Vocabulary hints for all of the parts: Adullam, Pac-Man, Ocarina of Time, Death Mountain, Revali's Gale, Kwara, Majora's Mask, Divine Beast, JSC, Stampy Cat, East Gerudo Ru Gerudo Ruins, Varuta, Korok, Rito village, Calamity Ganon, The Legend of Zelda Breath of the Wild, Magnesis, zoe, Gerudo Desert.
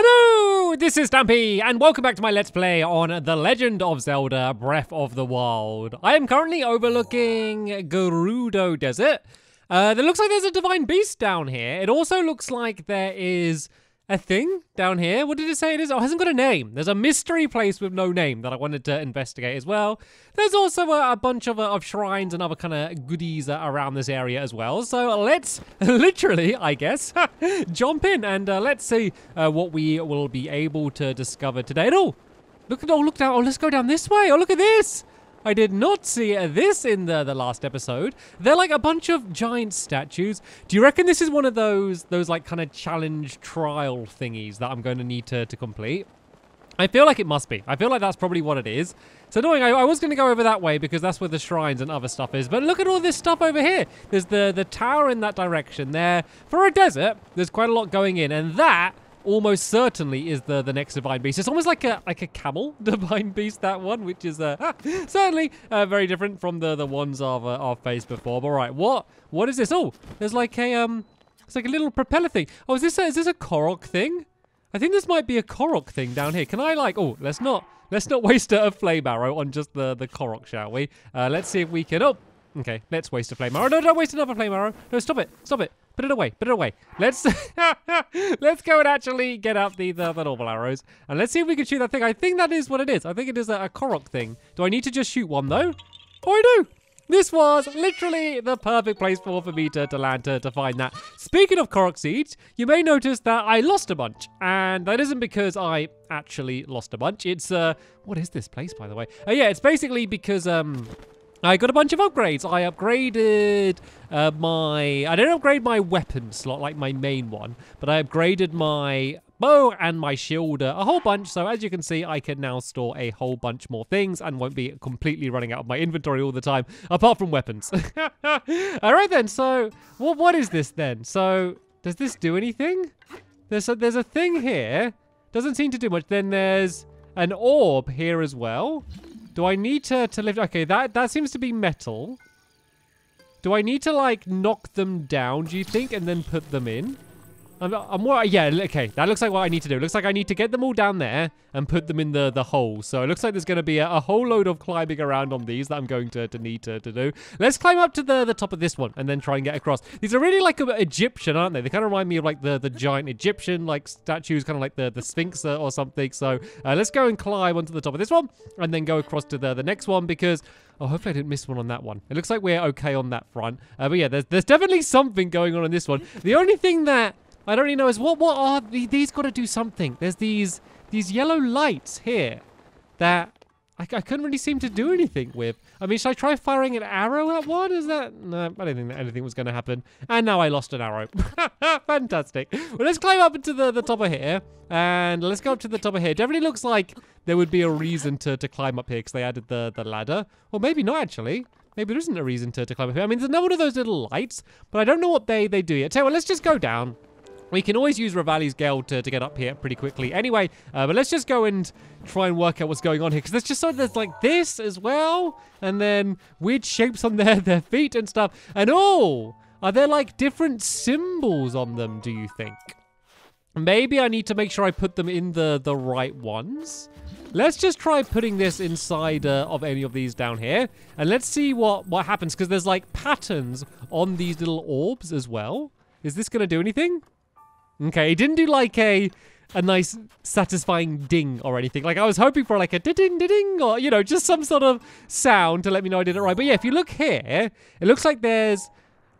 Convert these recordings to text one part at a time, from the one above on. Hello, this is Stampy, and welcome back to my Let's Play on The Legend of Zelda Breath of the Wild. I am currently overlooking Gerudo Desert. It looks like there's a Divine Beast down here. It also looks like there is a thing down here. What did it say it is? Oh, it hasn't got a name. There's a mystery place with no name that I wanted to investigate as well. There's also a bunch of shrines and other kind of goodies around this area as well. So let's literally, I guess, jump in and let's see what we will be able to discover today. And oh, look at, oh, look down. Oh, let's go down this way. Oh, look at this. I did not see this in the last episode. They're like a bunch of giant statues. Do you reckon this is one of those like kind of challenge trial thingies that I'm going to need to complete? I feel like it must be. I feel like that's probably what it is. It's annoying. I was going to go over that way because that's where the shrines and other stuff is. But look at all this stuff over here. There's the tower in that direction there. For a desert, there's quite a lot going in, and that almost certainly is the next Divine Beast. It's almost like a camel Divine Beast, that one, which is certainly very different from the ones I've faced before. But all right, what is this? Oh, there's like a it's like a little propeller thing. Oh, is this a Korok thing? I think this might be a Korok thing down here. Can I like? Oh, let's not waste a flame arrow on just the Korok, shall we? Let's see if we can. Oh, okay, let's waste a flame arrow. No, don't waste another flame arrow. No, stop it, stop it. Put it away, put it away. Let's go and actually get up the normal arrows. And let's see if we can shoot that thing. I think that is what it is. I think it is a Korok thing. Do I need to just shoot one though? Oh, I do. This was literally the perfect place for me to land to find that. Speaking of Korok seeds, you may notice that I lost a bunch. And that isn't because I actually lost a bunch. It's, what is this place, by the way? Yeah, it's basically because, I got a bunch of upgrades. I upgraded I don't upgrade my weapon slot, like my main one, but I upgraded my bow and my shield a whole bunch. So as you can see, I can now store a whole bunch more things and won't be completely running out of my inventory all the time, apart from weapons. All right then, so what is this then? So does this do anything? There's a thing here. Doesn't seem to do much. Then there's an orb here as well. Do I need to lift? Okay, that seems to be metal. Do I need to like knock them down, do you think, and then put them in? Yeah, okay, that looks like what I need to do. It looks like I need to get them all down there and put them in the hole. So it looks like there's going to be a whole load of climbing around on these that I'm going to need to do. Let's climb up to the top of this one and then try and get across. These are really like Egyptian, aren't they? They kind of remind me of like the giant Egyptian like statues, kind of like the Sphinx or something. So let's go and climb onto the top of this one and then go across to the next one because... Oh, hopefully I didn't miss one on that one. It looks like we're okay on that front. But yeah, there's definitely something going on in this one. The only thing that I don't really know is what are these got to do something. There's these yellow lights here that I couldn't really seem to do anything with. I mean, should I try firing an arrow at one? Is that... No, I don't think that anything was going to happen. And now I lost an arrow. Fantastic. Well, let's climb up to the top of here. And let's go up to the top of here. Definitely looks like there would be a reason to climb up here because they added the ladder. Or maybe not, actually. Maybe there isn't a reason to climb up here. I mean, there's another one of those little lights, but I don't know what they do yet. Tell you what, let's just go down. We can always use Revali's Gale to get up here pretty quickly anyway, but let's just go and try and work out what's going on here, because there's like this as well, and then weird shapes on their feet and stuff, and oh, are there like different symbols on them, do you think? Maybe I need to make sure I put them in the right ones. Let's just try putting this inside of any of these down here, and let's see what happens, because there's like patterns on these little orbs as well. Is this going to do anything? Okay, it didn't do like a nice satisfying ding or anything. Like I was hoping for like a ding or, you know, just some sort of sound to let me know I did it right. But yeah, if you look here, it looks like there's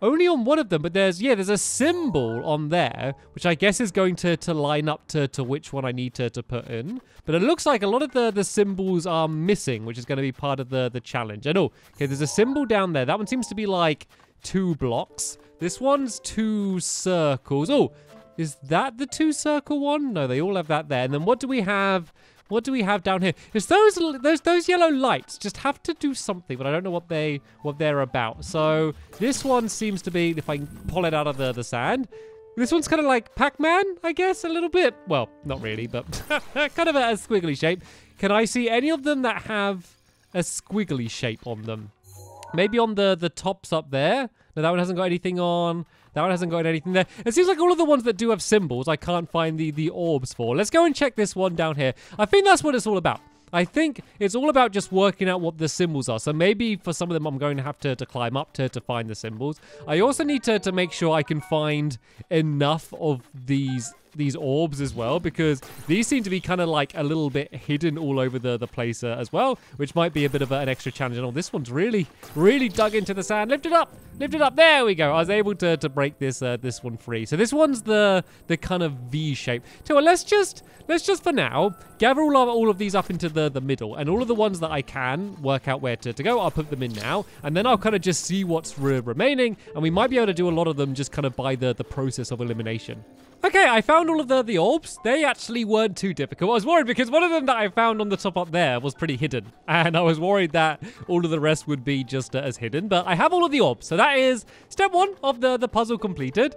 only on one of them, but there's a symbol on there, which I guess is going to line up to which one I need to put in. But it looks like a lot of the symbols are missing, which is going to be part of the challenge. And oh, okay, there's a symbol down there. That one seems to be like 2 blocks. This one's 2 circles. Oh, is that the 2-circle one? No, they all have that there. And then what do we have? What do we have down here? It's those yellow lights just have to do something, but I don't know what they're about. So this one seems to be, if I can pull it out of the sand, this one's kind of like Pac-Man, I guess, a little bit. Well, not really, but kind of a squiggly shape. Can I see any of them that have a squiggly shape on them? Maybe on the tops up there. No, that one hasn't got anything on. That one hasn't got anything there. It seems like all of the ones that do have symbols, I can't find the orbs for. Let's go and check this one down here. I think that's what it's all about. I think it's all about just working out what the symbols are. So maybe for some of them, I'm going to have to climb up to find the symbols. I also need to make sure I can find enough of these orbs as well, because these seem to be kind of like a little bit hidden all over the place as well, which might be a bit of an extra challenge. And all this one's really dug into the sand. Lift it up. There we go. I was able to break this one free. So this one's the kind of V shape. So let's just for now gather all of these up into the middle, and all of the ones that I can work out where to go, I'll put them in now, and then I'll kind of just see what's remaining, and we might be able to do a lot of them just kind of by the process of elimination. Okay, I found all of the orbs. They actually weren't too difficult. I was worried because one of them that I found on the top up there was pretty hidden, and I was worried that all of the rest would be just as hidden, but I have all of the orbs. So that is step one of the puzzle completed.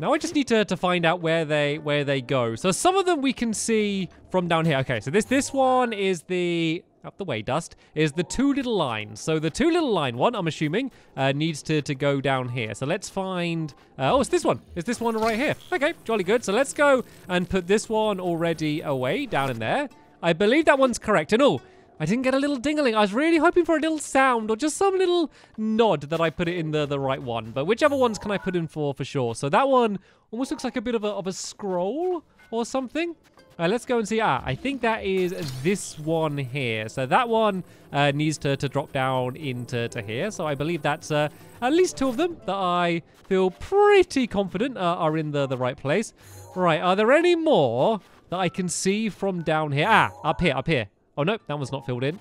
Now I just need to find out where they go. So some of them we can see from down here. Okay, so this one is the... up the way, Dust, is the two little lines. So the two little line one, I'm assuming, needs to go down here. So let's find... oh, it's this one. It's this one right here. Okay, jolly good. So let's go and put this one already away down in there. I believe that one's correct. And oh, I didn't get a little ding-a-ling. I was really hoping for a little sound or just some little nod that I put it in the right one. But whichever ones can I put in for sure? So that one almost looks like a bit of a scroll or something. Let's go and see. I think that is this one here. So that one needs to drop down into here. So I believe that's at least two of them that I feel pretty confident are in the right place. Right, are there any more that I can see from down here? Up here. Oh, no, that one's not filled in.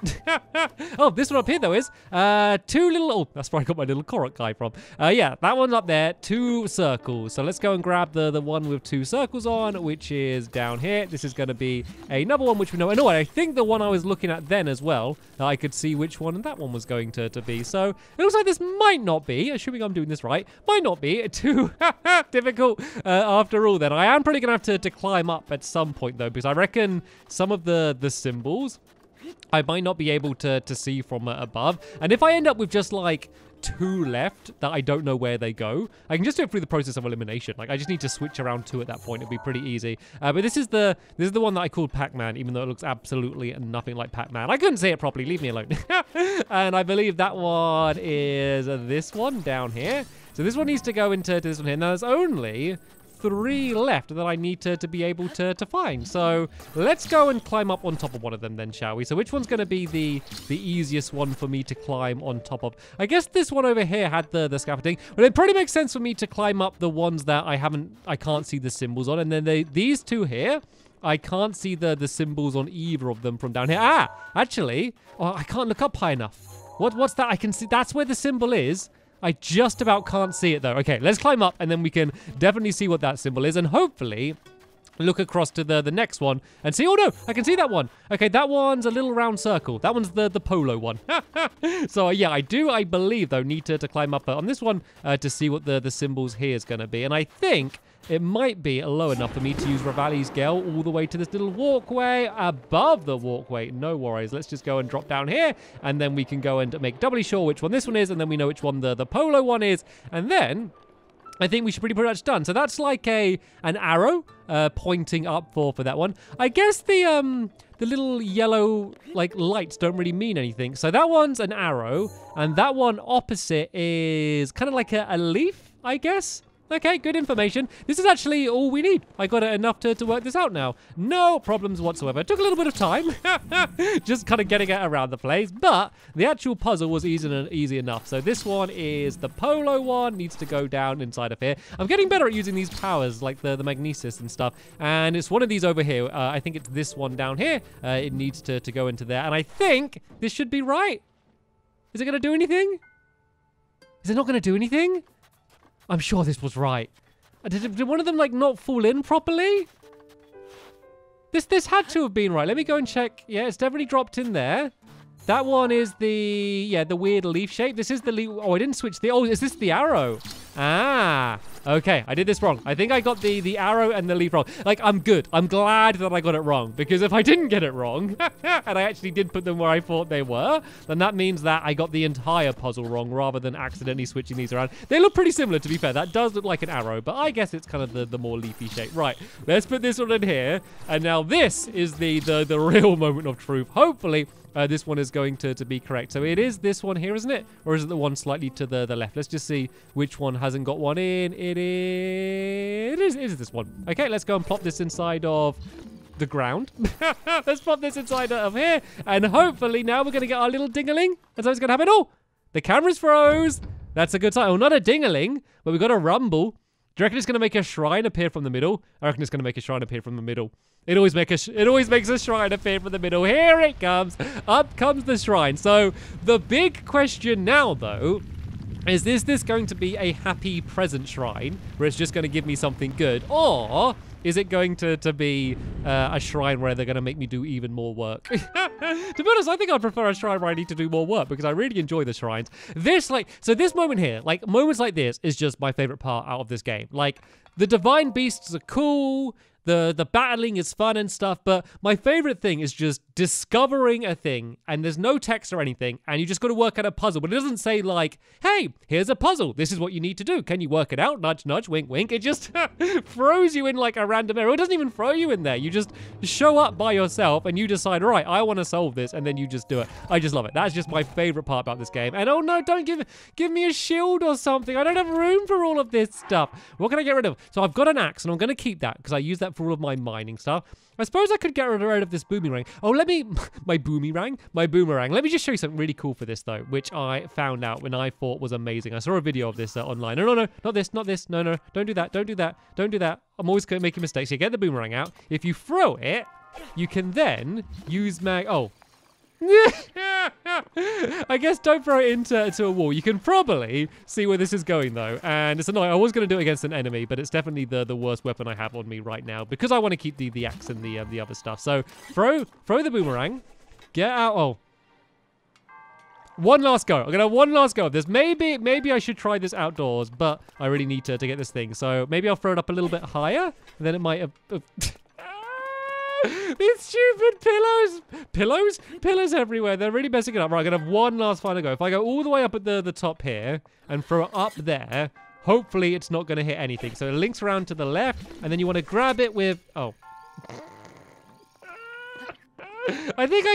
Oh, this one up here, though, is two little... Oh, that's where I got my little Korok guy from. Yeah, that one's up there, two circles. So let's go and grab the one with two circles on, which is down here. This is going to be another one, which we know. And oh, I think the one I was looking at then as well, I could see which one and that one was going to be. So it looks like this might not be, assuming I'm doing this right, might not be too difficult after all then. I am probably going to have to climb up at some point, though, because I reckon some of the symbols I might not be able to see from above. And if I end up with just like two left that I don't know where they go, I can just do it through the process of elimination. Like I just need to switch around two at that point. It'll be pretty easy. But this is the one that I called Pac-Man, even though it looks absolutely nothing like Pac-Man. I couldn't say it properly. Leave me alone. And I believe that one is this one down here. So this one needs to go into this one here. Now there's only three left that I need to be able to find. So let's go and climb up on top of one of them then, shall we? So which one's going to be the easiest one for me to climb on top of? I guess this one over here had the scaffolding, but it probably makes sense for me to climb up the ones that I can't see the symbols on. And then these two here, I can't see the symbols on either of them from down here. Actually, oh, I can't look up high enough. What's that? I can see, that's where the symbol is. I just about can't see it, though. Okay, let's climb up, and then we can definitely see what that symbol is, and hopefully look across to the next one and see. Oh, no, I can see that one. Okay, that one's a little round circle. That one's the polo one. So, yeah, I believe, though, need to climb up on this one to see what the symbols here is going to be. And I think it might be low enough for me to use Revali's Gale all the way to this little walkway above the walkway. No worries. Let's just go and drop down here, and then we can go and make doubly sure which one this one is, and then we know which one the polo one is. And then I think we should pretty much done. So that's like an arrow pointing up for that one. I guess the little yellow like lights don't really mean anything. So that one's an arrow, and that one opposite is kind of like a leaf, I guess. Okay, good information. This is actually all we need. I got enough to work this out now. No problems whatsoever. It took a little bit of time, just kind of getting it around the place, but the actual puzzle was easy enough. So this one is the polo one, needs to go down inside of here. I'm getting better at using these powers, like the Magnesis and stuff, and it's one of these over here. I think it's this one down here. It needs to go into there, and I think this should be right. Is it going to do anything? Is it not going to do anything? I'm sure this was right. Did one of them, like, not fall in properly? This had to have been right. Let me go and check. Yeah, it's definitely dropped in there. That one is the weird leaf shape. This is the leaf. Oh, I didn't switch the... Oh, is this the arrow? Okay, I did this wrong. I think I got the arrow and the leaf wrong. Like, I'm good. I'm glad that I got it wrong, because if I didn't get it wrong, and I actually did put them where I thought they were, then that means that I got the entire puzzle wrong rather than accidentally switching these around. They look pretty similar, to be fair. That does look like an arrow, but I guess it's kind of the more leafy shape. Right, let's put this one in here. And now this is the real moment of truth. Hopefully, this one is going to be correct. So it is this one here, isn't it? Or is it the one slightly to the left? Let's just see which one hasn't got one in. It is this one. Okay, let's go and plop this inside of the ground. Let's plop this inside of here. And hopefully now we're going to get our little ding-a-ling. And so it's going to happen. Oh, the camera's froze. That's a good sign. Well, not a ding-a-ling, but we've got a rumble. Do you reckon it's going to make a shrine appear from the middle? I reckon it's going to make a shrine appear from the middle. It always makes a shrine appear from the middle. Here it comes. Up comes the shrine. So the big question now, though, is this going to be a happy present shrine where it's just going to give me something good? Or is it going to be a shrine where they're going to make me do even more work? To be honest, I think I'd prefer a shrine where I need to do more work because I really enjoy the shrines. This moment here, like, moments like this is just my favorite part out of this game. Like, the Divine Beasts are cool. The battling is fun and stuff, but my favorite thing is just discovering a thing, and there's no text or anything, and you just got to work out a puzzle. But it doesn't say, like, hey, here's a puzzle. This is what you need to do. Can you work it out? Nudge, nudge, wink, wink. It just throws you in, like, a random area. It doesn't even throw you in there. You just show up by yourself, and you decide, right, I want to solve this, and then you just do it. I just love it. That's just my favorite part about this game. And, oh, no, don't give me a shield or something. I don't have room for all of this stuff. What can I get rid of? So I've got an axe, and I'm going to keep that because I use that for all of my mining stuff. I suppose I could get rid of this boomerang. Oh, my boomerang. Let me just show you something really cool for this, though, which I found out when I thought was amazing. I saw a video of this online. No, not this. No, don't do that. I'm always making mistakes. You get the boomerang out. If you throw it, you can then use oh. I guess don't throw it into a wall. You can probably see where this is going, though. And it's annoying. I was going to do it against an enemy, but it's definitely the worst weapon I have on me right now because I want to keep the axe and the other stuff. So throw the boomerang. Get out. Oh. One last go. I'm gonna have one last go of this. Maybe I should try this outdoors, but I really need to get this thing. So maybe I'll throw it up a little bit higher, and then it might have... These stupid pillows everywhere. They're really messing it up. Right, I'm gonna have one last final go. If I go all the way up at the top here and throw it up there, hopefully it's not gonna hit anything. So it links around to the left, and then you want to grab it with I think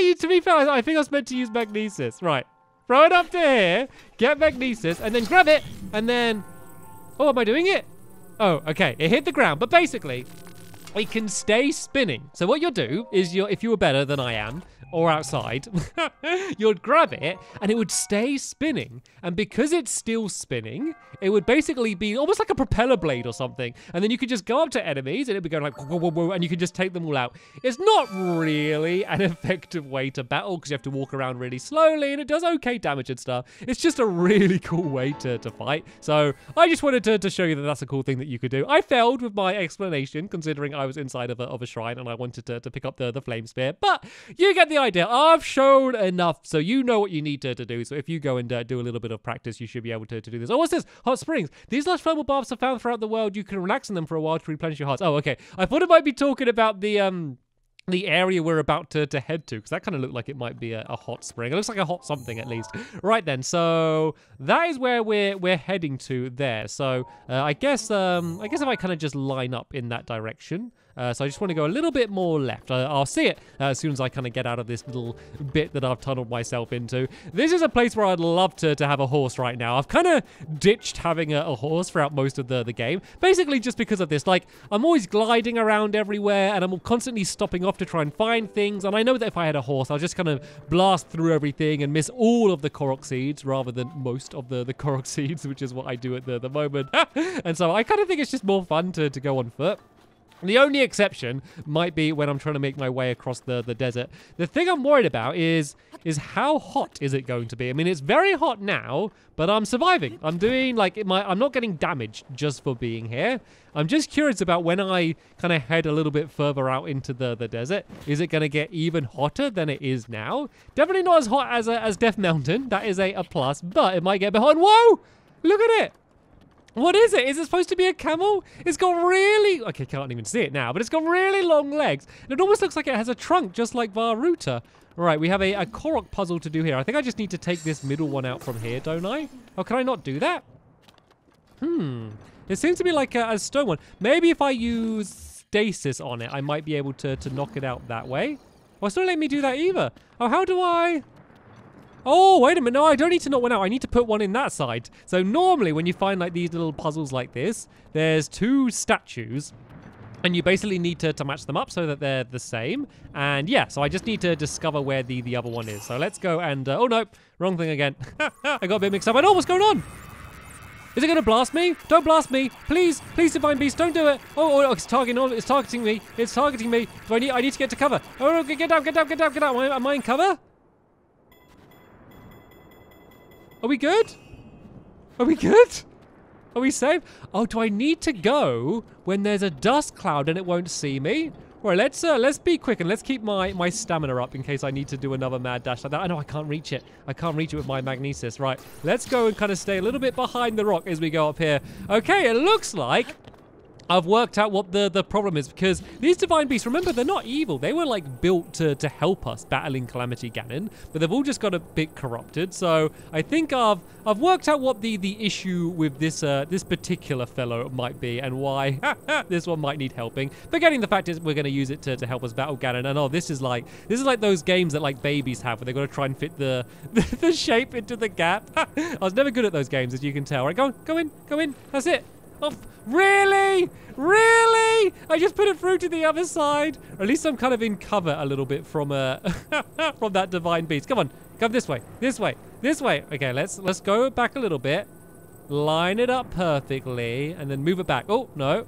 I was meant to use Magnesis. Right, throw it up to here, get Magnesis, and then grab it, and then am I doing it? Oh, okay, it hit the ground, but basically it can stay spinning. So what you'll do is if you were better than I am, or outside, you'd grab it and it would stay spinning. And because it's still spinning, it would basically be almost like a propeller blade or something. And then you could just go up to enemies and it'd be going like, whoa, whoa, whoa, and you could just take them all out. It's not really an effective way to battle because you have to walk around really slowly and it does okay damage and stuff. It's just a really cool way to fight. So I just wanted to show you that that's a cool thing that you could do. I failed with my explanation considering I was inside of a shrine and I wanted to pick up the flame spear, but you get the idea. I've shown enough so you know what you need to do. So if you go and do a little bit of practice, you should be able to do this. Oh, what's this? Hot springs. These lush thermal baths are found throughout the world. You can relax in them for a while to replenish your hearts. Oh, okay. I thought it might be talking about the area we're about to head to, because that kind of looked like it might be a hot spring. It looks like a hot something at least. Right then, so that is where we're heading to there. So I guess if I kind of just line up in that direction. So I just want to go a little bit more left. I'll see it as soon as I kind of get out of this little bit that I've tunneled myself into. This is a place where I'd love to have a horse right now. I've kind of ditched having a horse throughout most of the game, basically just because of this. Like, I'm always gliding around everywhere, and I'm constantly stopping off to try and find things. And I know that if I had a horse, I'll just kind of blast through everything and miss all of the Korok seeds rather than most of the Korok seeds, which is what I do at the moment. And so I kind of think it's just more fun to go on foot. The only exception might be when I'm trying to make my way across the desert. The thing I'm worried about is how hot is it going to be? I mean, it's very hot now, but I'm surviving. I'm doing, like, I'm not getting damaged just for being here. I'm just curious about when I kind of head a little bit further out into the desert. Is it going to get even hotter than it is now? Definitely not as hot as Death Mountain. That is a plus, but it might get a bit hot. Whoa! Look at it! What is it? Is it supposed to be a camel? It's got really... Okay, can't even see it now, but it's got really long legs. And it almost looks like it has a trunk, just like Varuta. All right, we have a Korok puzzle to do here. I think I just need to take this middle one out from here, don't I? Oh, can I not do that? It seems to be like a stone one. Maybe if I use stasis on it, I might be able to knock it out that way. Oh, it's not letting me do that either. Oh, how do I... Oh, wait a minute. No, I don't need to knock one out. I need to put one in that side. So normally when you find like these little puzzles like this, there's two statues and you basically need to match them up so that they're the same. And yeah, so I just need to discover where the other one is. So let's go and... oh, no. Wrong thing again. I got a bit mixed up. I know what's going on. Is it going to blast me? Don't blast me. Please. Please, Divine Beast. Don't do it. Oh, it's targeting me. It's targeting me. Do I need to get to cover. Oh, no, get down. Get down. Get down. Get down. Am I in cover? Are we good? Are we good? Are we safe? Oh, do I need to go when there's a dust cloud and it won't see me? All right, let's be quick and let's keep my stamina up in case I need to do another mad dash like that. I know I can't reach it. I can't reach it with my Magnesis. Right, let's go and kind of stay a little bit behind the rock as we go up here. Okay, it looks like I've worked out what the problem is, because these Divine Beasts, remember, they're not evil. They were, like, built to help us battling Calamity Ganon, but they've all just got a bit corrupted. So I think I've worked out what the issue with this particular fellow might be and why this one might need helping. Forgetting the fact is we're going to use it to help us battle Ganon. And, oh, this is like those games that, like, babies have where they've got to try and fit the shape into the gap. I was never good at those games, as you can tell. All right, go on, go in, go in. That's it. Oh, really? Really? I just put it through to the other side. Or at least I'm kind of in cover a little bit from from that Divine Beast. Come on, come this way, this way, this way. Okay, let's go back a little bit. Line it up perfectly and then move it back. Oh, no.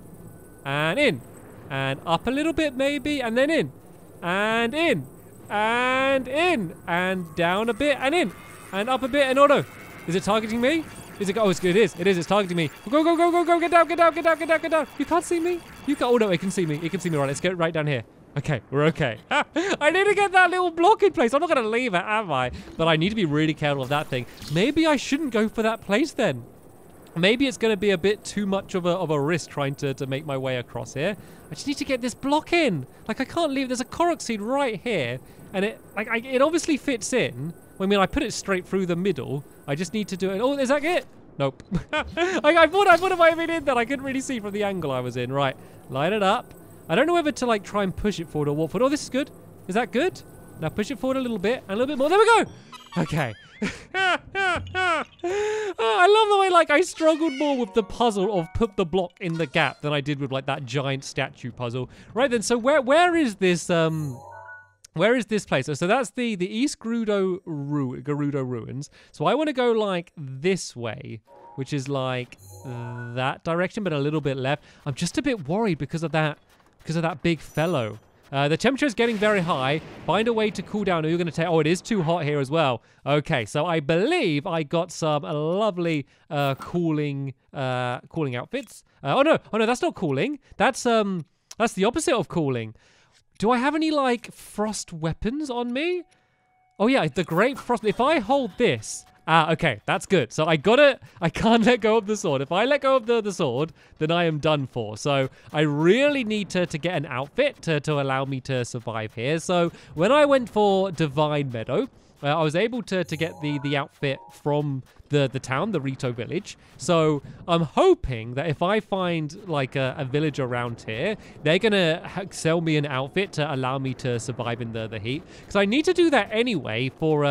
And in. And up a little bit maybe and then in. And in. And in. And down a bit and in. And up a bit and oh no. Is it targeting me? Is it? Oh, it's good. It is. It is. It's targeting me. Go, go, go, go, go. Get down, get down, get down, get down, get down. You can't see me. You can't. Oh, no, it can see me. It can see me. Right, let's get right down here. Okay, we're okay. I need to get that little block in place. I'm not going to leave it, am I? But I need to be really careful of that thing. Maybe I shouldn't go for that place then. Maybe it's going to be a bit too much of a risk trying to make my way across here. I just need to get this block in. Like, I can't leave. There's a Korok seed right here. And it obviously fits in. I mean, I put it straight through the middle. I just need to do it. Oh, is that it? Nope. I thought I might have been in that. I couldn't really see from the angle I was in. Right, line it up. I don't know whether to, like, try and push it forward or walk forward. Oh, this is good. Is that good? Now push it forward a little bit and a little bit more. There we go. Okay. Oh, I love the way, like, I struggled more with the puzzle of put the block in the gap than I did with, like, that giant statue puzzle. Right then, so where is this... Where is this place? So that's the East Gerudo Ru Gerudo Ruins. So I want to go like this way, which is like that direction, but a little bit left. I'm just a bit worried because of that big fellow. The temperature is getting very high. Find a way to cool down or you're going to take... Oh, it is too hot here as well. Okay, so I believe I got some lovely cooling outfits. Oh no, that's not cooling. That's the opposite of cooling. Do I have any, like, frost weapons on me? Oh, yeah, the Great Frost. If I hold this... Ah, okay, that's good. So I got it. I can't let go of the sword. If I let go of the sword, then I am done for. So I really need to get an outfit to allow me to survive here. So when I went for Divine Meadow, I was able to get the outfit from the town, the Rito village. So I'm hoping that if I find like a village around here, they're going to sell me an outfit to allow me to survive in the heat. Because I need to do that anyway for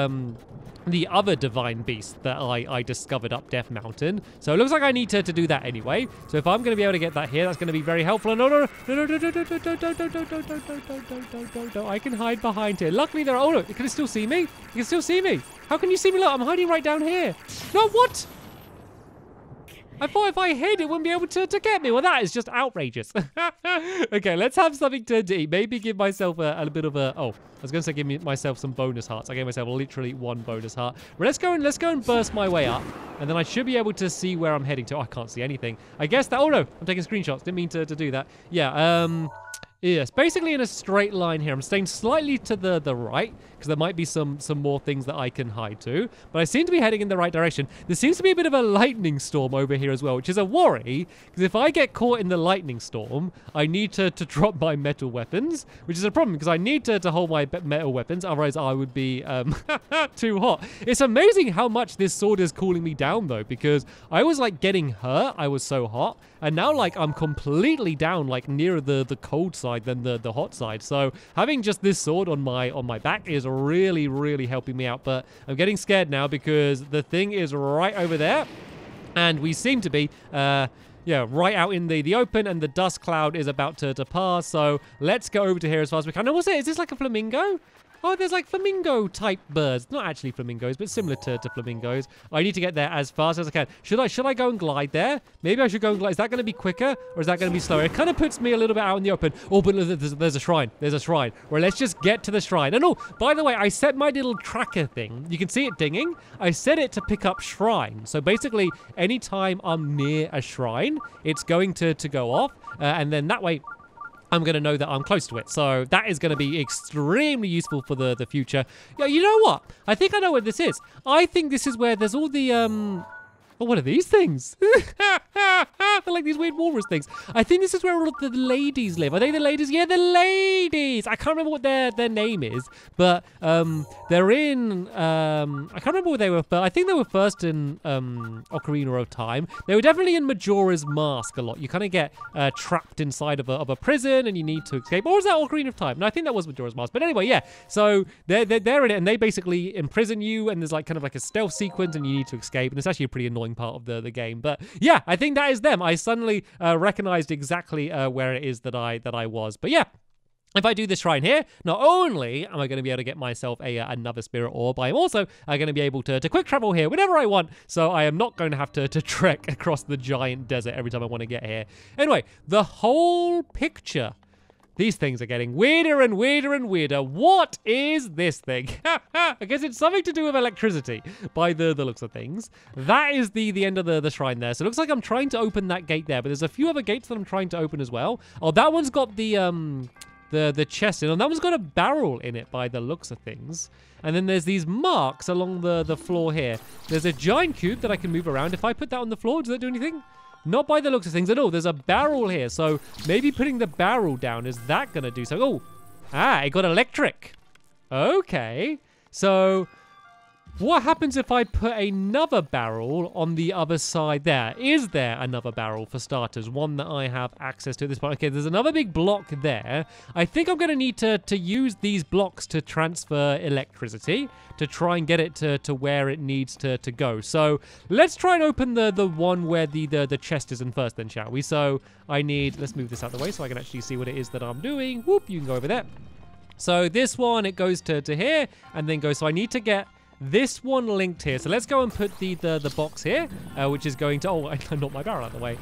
the other Divine Beast that I discovered up Death Mountain. So it looks like I need to do that anyway. So if I'm going to be able to get that here, that's going to be very helpful. And no, I can hide behind here. Luckily there are... Oh, no, it can still see me. You can still see me. How can you see me? Look, I'm hiding right down here. No, what? I thought if I hid, it wouldn't be able to get me. Well, that is just outrageous. Okay, let's have something to eat. Maybe give myself a bit of a... Oh, I was going to say give myself some bonus hearts. I gave myself literally one bonus heart. But let's go and burst my way up. And then I should be able to see where I'm heading to. Oh, I can't see anything. I guess that... Oh, no, I'm taking screenshots. Didn't mean to do that. Yeah, Yes, basically in a straight line here. I'm staying slightly to the right, because there might be some more things that I can hide to. But I seem to be heading in the right direction. There seems to be a bit of a lightning storm over here as well, which is a worry, because if I get caught in the lightning storm, I need to drop my metal weapons, which is a problem, because I need to hold my metal weapons, otherwise I would be too hot. It's amazing how much this sword is cooling me down, though, because I was, like, getting hurt. I was so hot. And now, like, I'm completely down, like, nearer the cold side than the hot side. So having just this sword on my back is really, really helping me out. But I'm getting scared now because the thing is right over there. And we seem to be... yeah, right out in the open, and the dust cloud is about to pass, so let's go over to here as fast as we can. And what's it? Is this like a flamingo? Oh, there's like flamingo-type birds. Not actually flamingos, but similar to flamingos. I need to get there as fast as I can. Should I go and glide there? Maybe I should go and glide. Is that going to be quicker, or is that going to be slower? It kind of puts me a little bit out in the open. Oh, but there's a shrine. There's a shrine. Well, let's just get to the shrine. And oh, by the way, I set my little tracker thing. You can see it dinging. I set it to pick up shrine. So basically, anytime I'm near a shrine, it's going to go off, and then that way... I'm going to know that I'm close to it. So that is going to be extremely useful for the future. Yeah, you know what? I think I know where this is. I think this is where there's all the... Oh, what are these things? They're like these weird walrus things. I think this is where all of the ladies live. Are they the ladies? Yeah, the ladies! I can't remember what their name is, but they're in... I can't remember what they were first. I think they were first in Ocarina of Time. They were definitely in Majora's Mask a lot. You kind of get trapped inside of a prison and you need to escape. Or was that Ocarina of Time? No, I think that was Majora's Mask. But anyway, yeah. So they're in it, and they basically imprison you, and there's like kind of like a stealth sequence and you need to escape. And it's actually a pretty annoying part of the game, but yeah, I think that is them. I suddenly recognized exactly where it is that I was. But yeah, if I do this shrine here, not only am I going to be able to get myself another spirit orb, I am also going to be able to quick travel here whenever I want, so I am not going to have to trek across the giant desert every time I want to get here. Anyway, the whole picture. These things are getting weirder and weirder and weirder. What is this thing? I guess it's something to do with electricity by the looks of things. That is the end of the shrine there. So it looks like I'm trying to open that gate there, but there's a few other gates that I'm trying to open as well. Oh, that one's got the chest in, and that one's got a barrel in it by the looks of things. And then there's these marks along the floor here. There's a giant cube that I can move around. If I put that on the floor, does that do anything? Not by the looks of things at all. There's a barrel here, so maybe putting the barrel down, is that going to do something? Oh, it got electric. Okay, so what happens if I put another barrel on the other side there? Is there another barrel, for starters? One that I have access to at this point. Okay, there's another big block there. I think I'm going to need to use these blocks to transfer electricity to try and get it to where it needs to go. So let's try and open the one where the chest is in first then, shall we? So I need... Let's move this out of the way so I can actually see what it is that I'm doing. Whoop, you can go over there. So this one, it goes to here and then goes... So I need to get... this one linked here. So let's go and put the box here, which is going to... Oh, I knocked my barrel out of the way.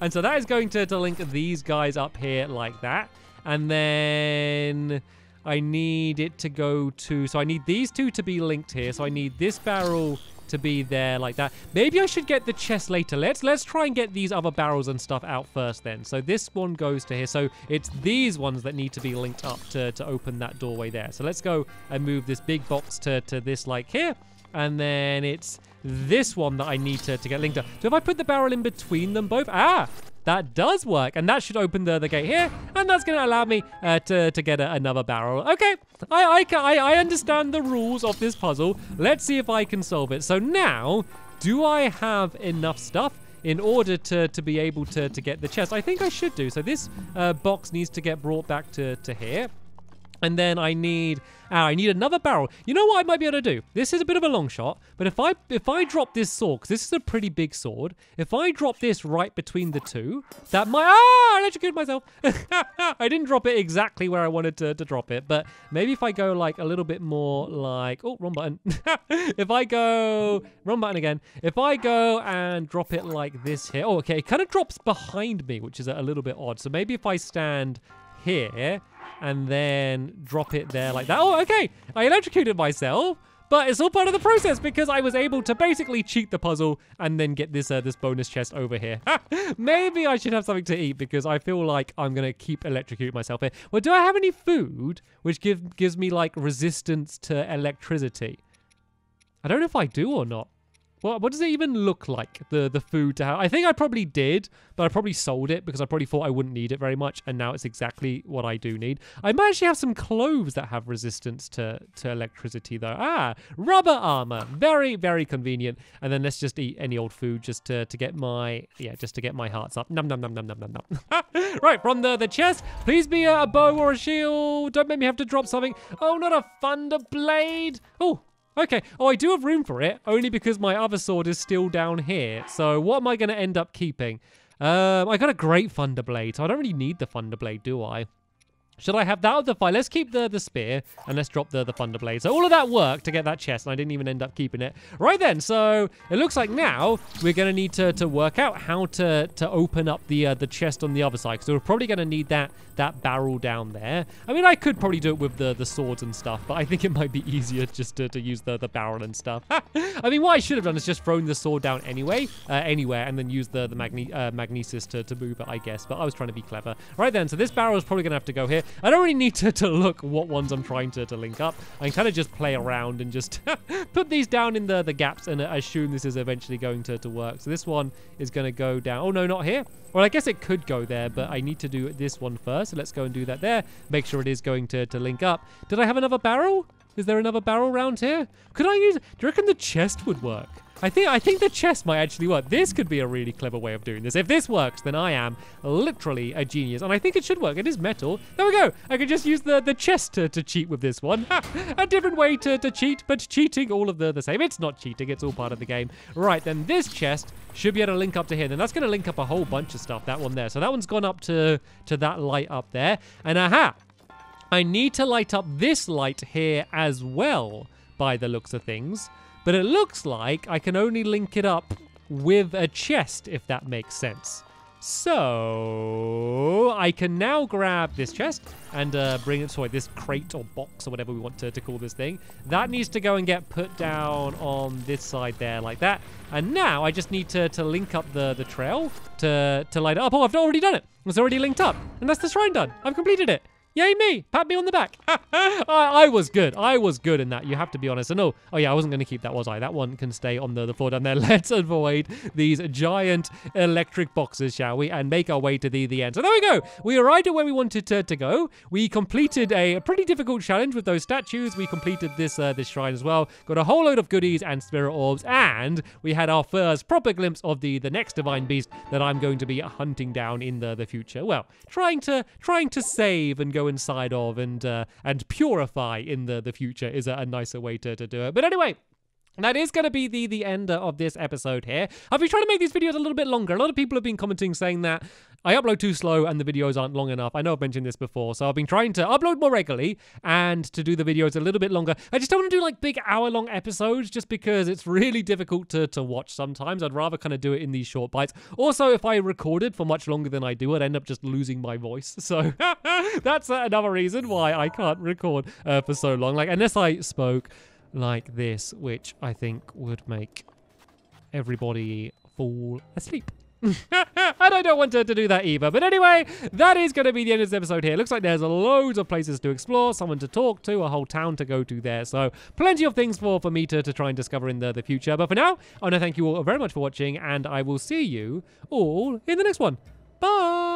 And so that is going to link these guys up here like that. And then I need it to go to... So I need these two to be linked here. So I need this barrel to be there like that. Maybe I should get the chest later. Let's try and get these other barrels and stuff out first then. So this one goes to here. So it's these ones that need to be linked up to open that doorway there. So let's go and move this big box to this like here. And then it's this one that I need to get linked up. So if I put the barrel in between them both... Ah! That does work, and that should open the gate here, and that's going to allow me to get another barrel. Okay, I understand the rules of this puzzle. Let's see if I can solve it. So now, do I have enough stuff in order to be able to get the chest? I think I should do. So this box needs to get brought back to here. And then I need another barrel. You know what I might be able to do? This is a bit of a long shot, but if I drop this sword, because this is a pretty big sword, if I drop this right between the two, that might... Ah! I electrocuted myself. I didn't drop it exactly where I wanted to drop it, but maybe if I go like a little bit more like... Oh, wrong button. If I go... Wrong button again. If I go and drop it like this here... Oh, okay. It kind of drops behind me, which is a little bit odd. So maybe if I stand here... and then drop it there like that. Oh, okay. I electrocuted myself, But it's all part of the process because I was able to basically cheat the puzzle and then get this this bonus chest over here. Maybe I should have something to eat because I feel like I'm going to keep electrocuting myself here. Well, do I have any food which gives me like resistance to electricity? I don't know if I do or not. What does it even look like, the food to have? I think I probably did, but I probably sold it because I probably thought I wouldn't need it very much, and now it's exactly what I do need. I might actually have some clothes that have resistance to electricity, though. Ah, rubber armor. Very, very convenient. And then let's just eat any old food just to get my, yeah, just to get my hearts up. Nom, nom, nom, nom, nom, nom, nom. Right, from the chest, please be a bow or a shield. Don't make me have to drop something. Oh, not a thunder blade. Oh. Okay, oh, I do have room for it, only because my other sword is still down here. So what am I going to end up keeping? I got a great thunder blade, so I don't really need the thunder blade, do I? Should I have that or the fire? Let's keep the spear, and let's drop the thunder blade. So all of that work to get that chest, and I didn't even end up keeping it. Right then, so it looks like now we're going to need to work out how to open up the chest on the other side, because we're probably going to need that barrel down there. I mean, I could probably do it with the swords and stuff, but I think it might be easier just to use the barrel and stuff. I mean, what I should have done is just thrown the sword down anyway, anywhere, and then use the Magnesis to move it, I guess. But I was trying to be clever. Right then, so this barrel is probably going to have to go here. I don't really need to look what ones I'm trying to link up. I can kind of just play around and just put these down in the gaps and assume this is eventually going to work. So this one is going to go down. Oh, no, not here. Well, I guess it could go there, but I need to do this one first. So let's go and do that there. Make sure it is going to link up. Did I have another barrel? Is there another barrel around here? Could I use... Do you reckon the chest would work? I think the chest might actually work. This could be a really clever way of doing this. If this works, then I am literally a genius. And I think it should work. It is metal. There we go. I could just use the chest to cheat with this one. A different way to cheat, but cheating all of the same. It's not cheating. It's all part of the game. Right, then this chest should be able to link up to here. Then that's going to link up a whole bunch of stuff, that one there. So that one's gone up to that light up there. And aha, I need to light up this light here as well, by the looks of things. But it looks like I can only link it up with a chest, if that makes sense. So I can now grab this chest and bring it to this crate or box or whatever we want to call this thing. That needs to go and get put down on this side there like that. And now I just need to link up the trail to light it up. Oh, I've already done it. It's already linked up. And that's the shrine done. I've completed it. Yay me! Pat me on the back. I was good. I was good in that. You have to be honest. And oh yeah, I wasn't going to keep that, was I? That one can stay on the floor down there. Let's avoid these giant electric boxes, shall we? And make our way to the end. So there we go. We arrived at where we wanted to go. We completed a pretty difficult challenge with those statues. We completed this shrine as well. Got a whole load of goodies and spirit orbs. And we had our first proper glimpse of the next Divine Beast that I'm going to be hunting down in the future. Well, trying to save and go inside of and purify in the future is a nicer way to do it. But anyway, that is going to be the end of this episode here. I've been trying to make these videos a little bit longer. A lot of people have been commenting saying that I upload too slow and the videos aren't long enough. I know I've mentioned this before, so I've been trying to upload more regularly and to do the videos a little bit longer. I just don't want to do like big hour-long episodes just because it's really difficult to watch sometimes. I'd rather kind of do it in these short bites. Also, if I recorded for much longer than I do, I'd end up just losing my voice. So that's another reason why I can't record for so long. Like, unless I spoke like this, which I think would make everybody fall asleep. And I don't want to do that either. But anyway, that is going to be the end of this episode here. Looks like there's loads of places to explore, someone to talk to, a whole town to go to there. So plenty of things for me to try and discover in the future. But for now, I want to thank you all very much for watching, and I will see you all in the next one. Bye!